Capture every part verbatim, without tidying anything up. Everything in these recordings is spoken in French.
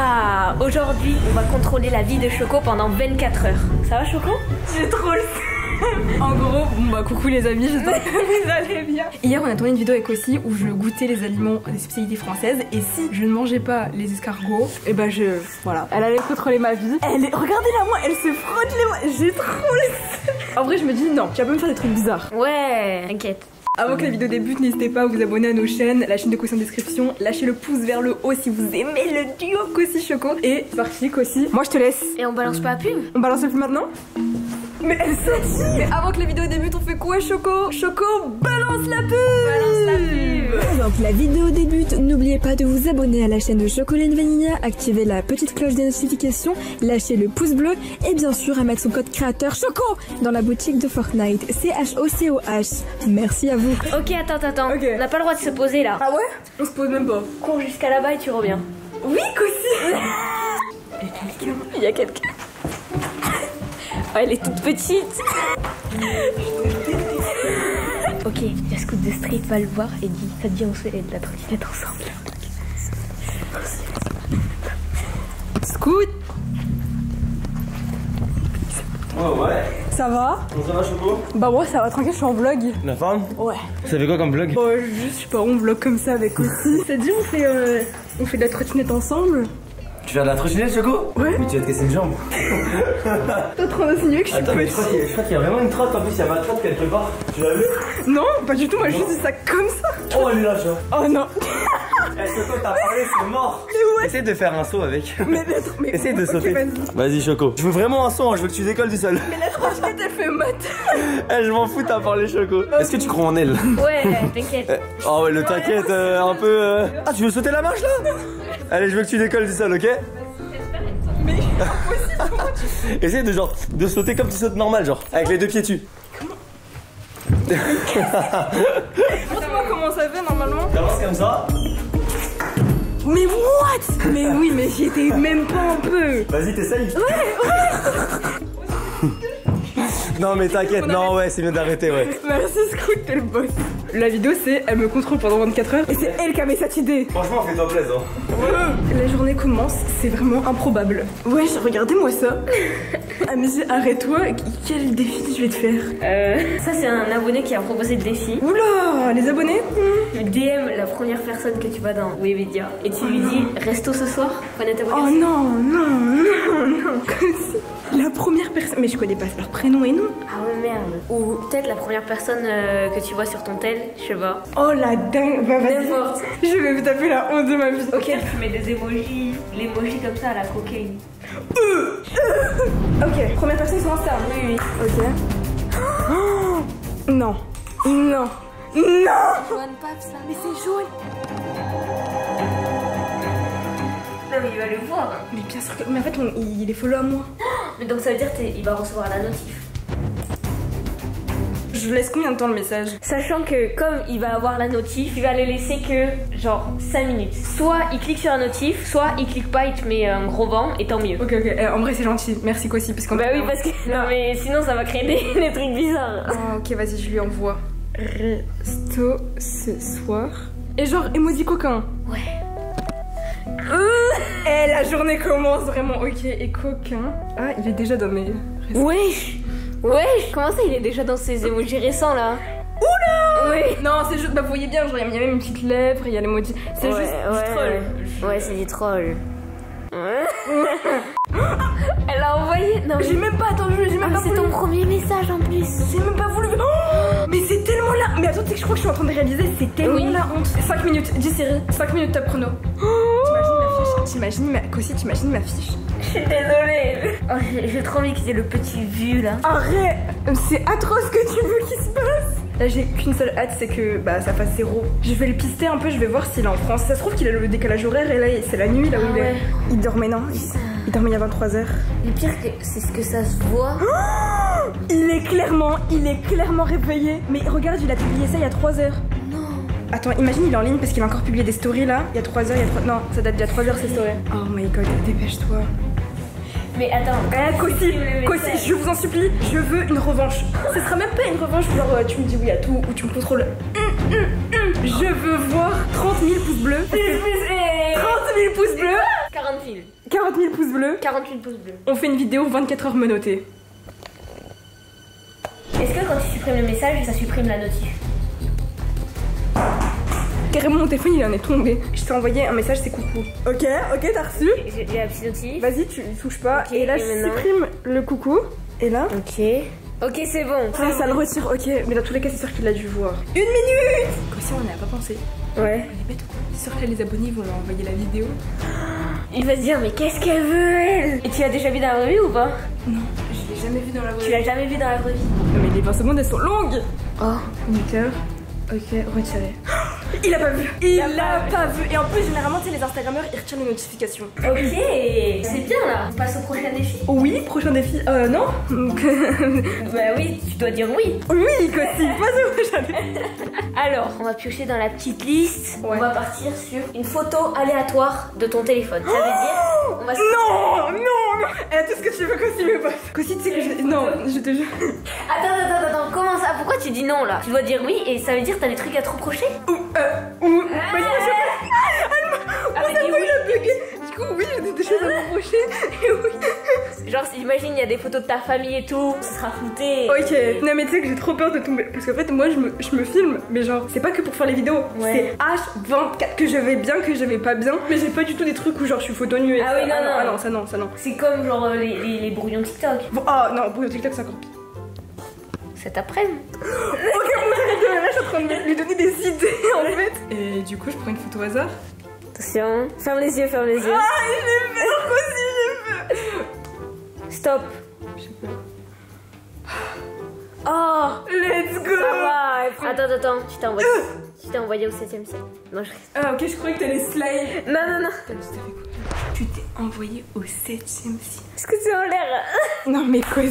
Ah, aujourd'hui, on va contrôler la vie de Choco pendant vingt-quatre heures. Ça va, Choco? C'est trop le En gros, bon bah coucou les amis, j'espère que vous allez bien. Hier on a tourné une vidéo avec aussi où je goûtais les aliments des spécialités françaises. Et si je ne mangeais pas les escargots, et bah je... voilà, elle allait contrôler ma vie. Elle est... Regardez-la moi, elle se frotte les mains. J'ai trop le... En vrai je me dis non, tu vas pas me faire des trucs bizarres. Ouais, inquiète. Avant que la vidéo débute, n'hésitez pas à vous abonner à nos chaînes, la chaîne de Cossi en description, lâchez le pouce vers le haut si vous aimez le duo Cossi Choco. Et c'est parti Cossi, moi je te laisse. Et on balance pas la pub? On balance la pub maintenant? Mais elle s'agit! Mais avant que la vidéo débute, on fait quoi, Choco? Choco, balance la pub! Balance la pub! Avant que la vidéo débute, n'oubliez pas de vous abonner à la chaîne de Chocolat and Vanilla, activez la petite cloche des notifications, lâchez le pouce bleu et bien sûr à mettre son code créateur Choco dans la boutique de Fortnite. C H O C O H. Merci à vous. Ok, attends, attends. Okay. On n'a pas le droit de se poser là. Ah ouais? On se pose même pas. Cours jusqu'à là-bas et tu reviens. Oui, Cossi! Il y a quelqu'un. Il y a quelqu'un. Oh, elle est toute petite. Ok, la scout de street va le voir et dit ça te dit on se fait de la trottinette ensemble. Scout. Oh ouais. Ça va? Ça va Choco? Bah moi ouais, ça va tranquille, je suis en vlog. La forme? Ouais. Ça fait quoi comme vlog? Bah juste je sais pas, on vlog comme ça avec aussi. Ça te dit on fait euh, on fait de la trottinette ensemble? Tu fais de la trottinette, Choco? Ouais. Mais tu vas te casser une jambe. T'es en train d'insinuer que je suis Attends, petite. Mais je crois qu'il y a vraiment une trotte en plus, il y a ma trotte quelque part. Tu l'as vu? Non, pas du tout, moi j'ai juste dit ça comme ça. Oh, elle est là, tu vois. Oh non. Eh, Choco, t'as parlé, c'est mort. Mais ouais. Essaye de faire un saut avec. Mais mais attends, mais. Essaye de sauter. Vas-y, Choco. Je veux vraiment un saut, hein. Je veux que tu décolles du sol. Mais la trottinette, elle fait mat. Eh, je m'en fous, t'as parlé, Choco. Est-ce que tu crois en elle? Ouais, t'inquiète. Oh, ouais, le t'inquiète, euh, un peu. Euh... Ah, tu veux sauter la marche là? Allez, je veux que tu décolles du sol, ok? Mais impossible, comment tu... Essaye de genre de sauter comme tu sautes normal, genre avec les deux pieds dessus. Comment? Montre-moi comment ça fait normalement. T'avances comme ça. Mais what? Mais oui, mais j'y étais même pas un peu. Vas-y, t'essayes. Ouais, ouais. Non mais t'inquiète, non ouais c'est bien d'arrêter ouais. Merci Scout, t'es le boss. La vidéo c'est elle me contrôle pendant vingt-quatre heures et c'est elle qui avait cette idée. Franchement fais-toi plaisir. La journée commence, c'est vraiment improbable. Ouais, regardez-moi ça. Ah mais arrête-toi, quel défi je vais te faire. Euh... Ça c'est un abonné qui a proposé le défi. Oula, les abonnés mmh. D M la première personne que tu vas dans Webedia et tu lui dis resto ce soir, prenez ta voiture. Oh non, non, non, non. La première personne, mais je connais pas leur prénom et nom. Ah ouais merde. Ou peut-être la première personne euh, que tu vois sur ton tel, je sais pas. Oh la dingue, bah vas-y. Je vais vous taper la honte de ma vie. Ok, tu mets des emojis, l'emoji comme ça à la cocaine. Ok, première personne sur Insta. Oui, oui. Ok. Oh non, non, non. Joanne Pape ça. Mais c'est Joanne. Non mais il va le voir. Mais bien sûr que... Mais en fait on... il est follow à moi. Mais donc ça veut dire qu'il va recevoir la notif. Je laisse combien de temps le message? Sachant que comme il va avoir la notif, il va le laisser que genre cinq minutes. Soit il clique sur la notif, soit il clique pas, il te met un gros vent et tant mieux. Ok ok, euh, en vrai c'est gentil, merci Cossi parce qu'on... Bah oui parce que... Non mais sinon ça va créer des, des trucs bizarres. Oh, ok vas-y je lui envoie. Resto ce soir. Et genre émoji coquin. Ouais. Eh hey, la journée commence vraiment ok et coquin. Ah il est déjà dans mes... Oui. Ouais, comment ça il est déjà dans ses émojis récents là? Oula! Oui. Non, c'est juste, bah vous voyez bien, genre il y a même une petite lèvre, il y a l'émoji. C'est ouais, juste ouais, du troll. Ouais, ouais c'est du troll. Elle l'a envoyé. Non, mais... j'ai même pas attendu, j'ai même ah, pas c'est ton premier message en plus. J'ai même pas voulu. Oh mais c'est tellement là. Mais attends, tu sais que je crois que je suis en train de réaliser, c'est tellement oui. La honte. cinq minutes, dis série. cinq minutes top chrono. Oh t'imagines ma fiche? T'imagines ma... Cossi, t'imagines ma fiche? Je suis désolée. Oh, j'ai trop envie qu'il y ait le petit vu là. Arrête, c'est atroce ce que tu veux qu'il se passe. Là j'ai qu'une seule hâte, c'est que bah ça fasse zéro. Je vais le pister un peu, je vais voir s'il est en France. Ça se trouve qu'il a le décalage horaire et là c'est la nuit là où ah, il est. Ouais. Il dormait non il... il dormait il y a vingt-trois heures. Le pire c'est ce que ça se voit. Oh il est clairement, il est clairement réveillé. Mais regarde, il a publié ça il y a trois heures. Attends, imagine il est en ligne parce qu'il a encore publié des stories là, il y a trois heures, il y a trois... Non, ça date d'il y a trois heures ces stories. Oh my god, dépêche-toi. Mais attends... Eh, Cossi, Cossi, je vous en supplie, je veux une revanche. Ce sera même pas une revanche, genre tu me dis oui à tout ou tu me contrôles. Mm, mm, mm. Je veux voir trente mille pouces bleus. trente mille pouces bleus. quarante mille. bleus. quarante-huit pouces bleus. On fait une vidéo vingt-quatre heures menottée. Est-ce que quand tu supprimes le message, ça supprime la notif? Carrément, mon téléphone il en est tombé. Je t'ai envoyé un message, c'est coucou. Ok, ok, t'as reçu. J'ai la petite notif. Vas-y, tu touches pas. Okay, et là, et je maintenant... supprime le coucou. Et là. Ok. Ok, c'est bon. Ça, ça le retire, ok. Mais dans tous les cas, c'est sûr qu'il l'a dû voir. Une minute. Comme ça, on n'y a pas pensé. Ouais. On est bête ou quoi? C'est sûr que les abonnés vont leur envoyer la vidéo. Il va se dire, mais qu'est-ce qu'elle veut, elle? Et tu l'as déjà vu dans la vraie vie ou pas? Non, je l'ai jamais vu dans la vraie vie. Tu l'as jamais vu dans la vraie vie? Non, mais les vingt secondes, elles sont longues. Oh, huit heures. Ok, retiré. Il a pas vu. Il, il a, a pas, pas vu. vu. Et en plus, généralement, tu sais, les Instagrammeurs, ils retirent les notifications. Ok, c'est bien là. On passe au prochain défi. Oui, prochain défi. Euh, non. Bah oui, tu dois dire oui. Oui, Cosy, passe au prochain défi. Alors, on va piocher dans la petite liste. Ouais. On va partir sur une photo aléatoire de ton téléphone. Ça veut dire. On va se... Non, non, non. Elle a tout ce que tu veux, Cosy, mais pas. Cosy, tu sais que je. Non, je te jure. Attends, attends, attends, comment ça? Pourquoi tu dis non là? Tu dois dire oui et ça veut dire que t'as des trucs à te reprocher? Euh, ou... Ah, bah, ah, ah, oui. Du coup, oui, j'ai des choses à m'approcher. Et oui. Genre, imagine, il y a des photos de ta famille et tout, ça sera fouté. Ok. Et... Non, mais tu sais que j'ai trop peur de tomber. Parce qu'en fait, moi, je me, je me filme, mais genre, c'est pas que pour faire les vidéos. Ouais. C'est H vingt-quatre que je vais bien, que je vais pas bien. Mais j'ai pas du tout des trucs où genre je suis photo nue. Ah, oui, non, ah, non, non. Ah, non, ça, non, ça, non. C'est comme genre euh, les, les, les brouillons TikTok. Bon, ah, non, brouillons TikTok, c'est encore pire. Cet après-midi. Ok, mon dieu, là je suis en train de lui donner des idées en fait. Et du coup, je prends une photo au hasard. Attention, ferme les yeux, ferme les yeux. Ah, j'ai peur aussi, j'ai peur. Stop. J'ai peur. Oh, let's go. Ça va. Attends, attends, tu t'es envoyé. Tu t'es envoyé au septième set. Non, je reste. Ah, ok, je croyais que t'allais slide. Non, non, non. T'as juste fait quoi? Tu t'es envoyé au septième site. Est-ce que c'est en l'air? Non mais quoi?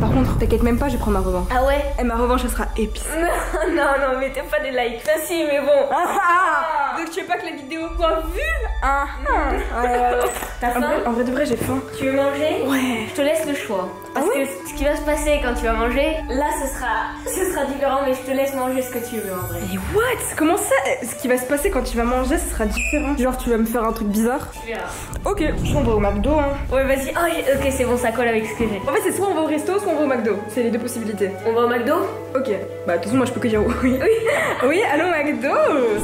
Par contre, t'inquiète même pas, je prends ma revanche. Ah ouais? Et ma revanche, elle sera épice. Non, non, non, mettez pas des likes. Ça si, mais bon. Ah, ah, ah. Donc tu veux pas que la vidéo soit vue? Ah, ah. ah ouais, ouais. T'as faim? En vrai de vrai, j'ai faim. Tu veux manger? Ouais. Je te laisse le choix. Parce ah ouais que ce qui va se passer quand tu vas manger, là, ce sera, ce sera différent, mais je te laisse manger ce que tu veux en vrai. Mais what? Comment ça? Ce qui va se passer quand tu vas manger, ce sera différent. Genre, tu vas me faire un truc bizarre? Tu verras. Ok, on va au McDo hein. Ouais vas-y, oh, ok c'est bon ça colle avec ce que j'ai. En fait c'est soit on va au resto, soit on va au McDo. C'est les deux possibilités. On va au McDo? Ok. Bah de toute façon moi je peux que dire oui. Oui, oui allô McDo.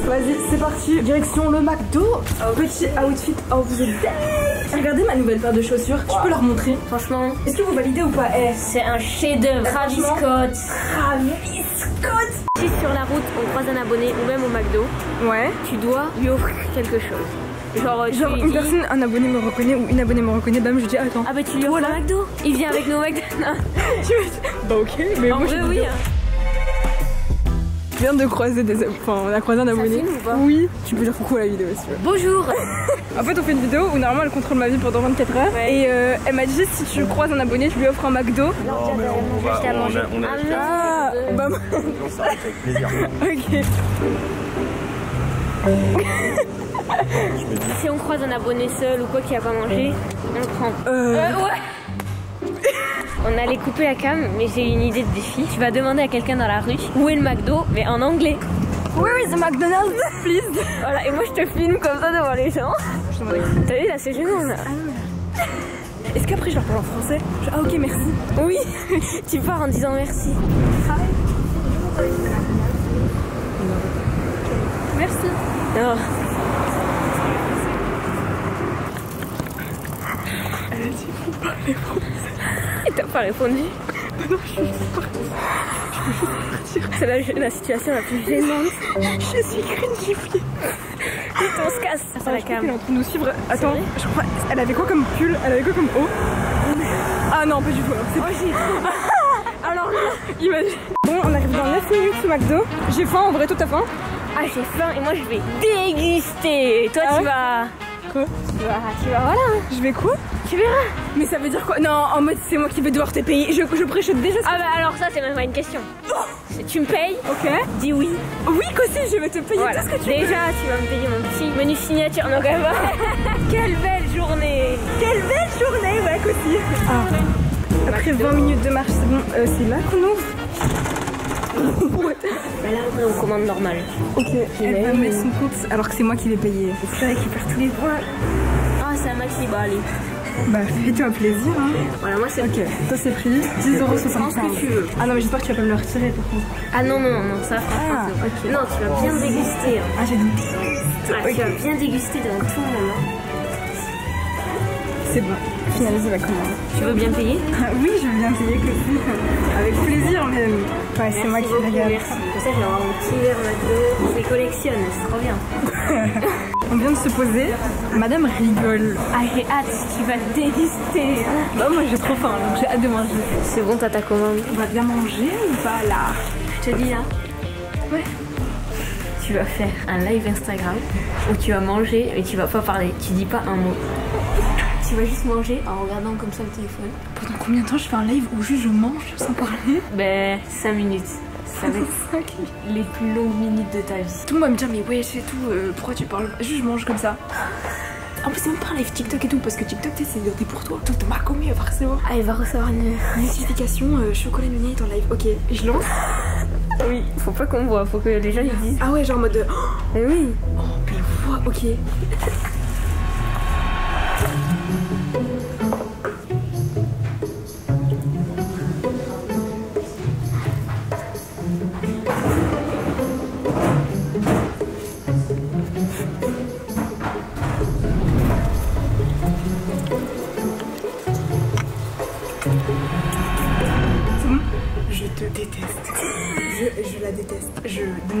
Vas-y c'est parti, direction le McDo. Oh, petit outfit, oh vous êtes dingue. Regardez ma nouvelle paire de chaussures, wow. Je peux leur montrer. Franchement. Est-ce que vous validez ou pas? eh, C'est un chef d'œuvre. Travis Scott. Travis Scott. Si sur la route on croise un abonné ou même au McDo, ouais, tu dois lui offrir quelque chose. Genre, Genre une dis... personne, un abonné me reconnaît ou une abonnée me reconnaît, bam, je dis attends. Ah bah tu lui offres un McDo? Il vient avec nos McDo. Bah ok, mais en moi vrai, je oui. Je viens de croiser des... Enfin, on a croisé un abonné. Filme, ou pas? Oui, tu peux dire coucou à la vidéo si tu veux. Bonjour. En fait, on fait une vidéo où normalement elle contrôle ma vie pendant vingt-quatre heures. Ouais. Et euh, elle m'a dit si tu ouais. croises un abonné, tu lui offres un McDo. Non, non mais on, on va acheter à manger. On a, on a ah là bah, on s'arrête avec plaisir. Ok. Si on croise un abonné seul ou quoi qui a pas mangé, on prend. Euh... Euh, ouais. On allait couper la cam, mais j'ai une idée de défi. Tu vas demander à quelqu'un dans la rue où est le McDo, mais en anglais. Where is the McDonald's, please? Voilà, et moi je te filme comme ça devant les gens. T'as vu là, c'est gênant là. Ah, est-ce qu'après je leur parle en français? Je... Ah ok, merci. Oui, tu pars en disant merci. Hi. Merci. Non. Elle a dit faut pas répondre. Et t'as pas répondu? Non, je suis juste partie. Je suis juste partie. C'est la, la situation la plus gênante. Je suis cringifiée. On se casse. Ça va calme. Elle est en train de nous suivre. Attends, je crois. Elle avait quoi comme pull? Elle avait quoi comme haut? Ah non, pas du tout. C'est pas oh, alors là, imagine. Bon, on arrive dans neuf minutes au McDo. J'ai faim, en vrai, tout à faim. Ah j'ai faim et moi je vais déguster. Toi ah tu, ouais vas... Quoi tu vas... Tu vas voilà. Je vais quoi? Tu verras. Mais ça veut dire quoi? Non en mode c'est moi qui vais devoir te payer. Je, je préchote déjà ça. Ah bah alors ça c'est même pas une question. Oh tu me payes? Ok. Dis oui. Oui Cosy je vais te payer voilà. Tout ce que tu déjà, veux. Déjà tu vas me payer mon petit menu signature. Non quand même. Quelle belle journée. Quelle belle journée ouais Cosy ah. Après vingt minutes de marche c'est bon. euh, C'est là qu'on ouvre. Bah là on commande normal. Ok, elle va me mettre son compte alors que c'est moi qui l'ai payé. C'est vrai qu'il perd tous les points. Ah oh, c'est un maxi, bah allez. Bah fais-toi plaisir hein. Voilà, moi c'est ok, toi c'est pris dix euros soixante-quinze. Tu veux. Ah non mais j'espère que tu vas pas me le retirer par contre. Ah non non non ça ah, okay. Non tu vas bien déguster hein. Ah j'ai dit ah, okay. Tu vas bien déguster dans tout le monde hein. C'est bon, finaliser la commande. Tu veux bien payer? Oui, je veux bien payer que avec plaisir même. Ouais, c'est moi qui beaucoup, regarde. Merci. Pour ça, je vais avoir mon petit verre McDo. Je les collectionne, c'est trop bien. On vient de se poser. Madame rigole. Ah, j'ai hâte, tu vas déguster. Bah, moi j'ai trop faim, donc j'ai hâte de manger. C'est bon, t'as ta commande. On va bien manger ou pas là? Je te dis là. Ouais. Tu vas faire un live Instagram où tu vas manger et tu vas pas parler. Tu dis pas un mot. Tu vas juste manger en regardant comme ça le téléphone. Pendant combien de temps je fais un live où juste je mange sans parler? Ben cinq minutes. Ça va être les plus longues minutes de ta vie. Tout le monde va me dire mais ouais je fais tout, euh, pourquoi tu parles? Juste je mange comme ça. En plus c'est même pas un live TikTok et tout parce que TikTok c'est noté pour toi. Tout ma commu forcément. Ah elle va recevoir une notification euh, Chocolat et Vanilla est en live. Ok, je lance. Oui, faut pas qu'on voit, faut que les gens ils disent. Ah ouais genre en mode de... Eh oui. Oh mais voix, ok.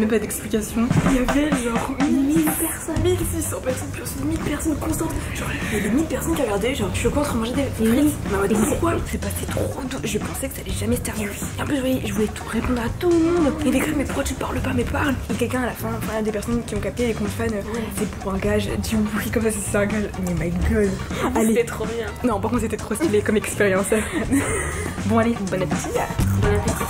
Pas d'explication. Il y avait genre mille personnes, mille six cents personnes, plus mille personnes constantes. Genre, il y avait mille personnes qui regardaient. Genre, je suis contre manger des frites. Bah, pourquoi c'est passé trop tôt. Je pensais que ça allait jamais se terminer. Et en plus, je voulais, je voulais tout répondre à tout le monde. Il y avait mais pourquoi tu parles pas, mais parle. Et quelqu'un à la fin, enfin, des personnes qui ont capté et qui ont fan, c'est pour un gage. Du bruit comme ça, c'est un gage. Mais my god. C'était trop bien. Non, par contre, c'était trop stylé comme expérience. Bon, allez, bon appétit. Bon appétit.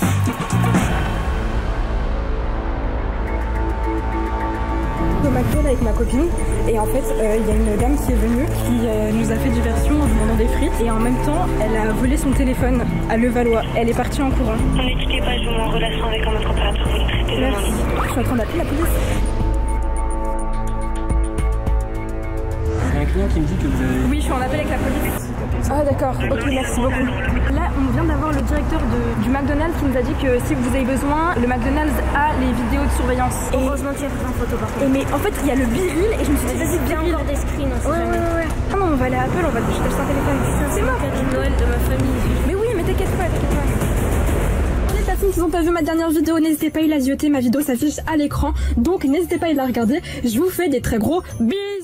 Au McDonald's avec ma copine et en fait il euh, y a une dame qui est venue qui euh, nous a fait diversion en demandant des frites et en même temps elle a volé son téléphone à Levallois. Elle est partie en courant. Ne quittez pas, je vous mets en relation avec un autre opérateur. Merci. Je suis en train d'appeler la police. Il y a un client qui me dit que vous avez... Oui, je suis en appel avec la police. Ah d'accord, ok, merci beaucoup. Là on vient d'avoir le directeur de, du McDonald's qui nous a dit que si vous avez besoin, le McDonald's a les vidéos de surveillance. Et heureusement qu'il y a plein de photos par contre. Et mais en fait il y a le biril et je me suis dit vas-y bien lors des screens. Ouais ouais ouais. Ah non on va aller à Apple, on va te jeter un téléphone. C'est moi qui ai Noël de ma famille. Mais oui mais t'inquiète pas, t'inquiète pas. Personnes qui n'ont pas vu ma dernière vidéo, n'hésitez pas à la zioter, ma vidéo s'affiche à l'écran, donc n'hésitez pas à la regarder. Je vous fais des très gros bisous.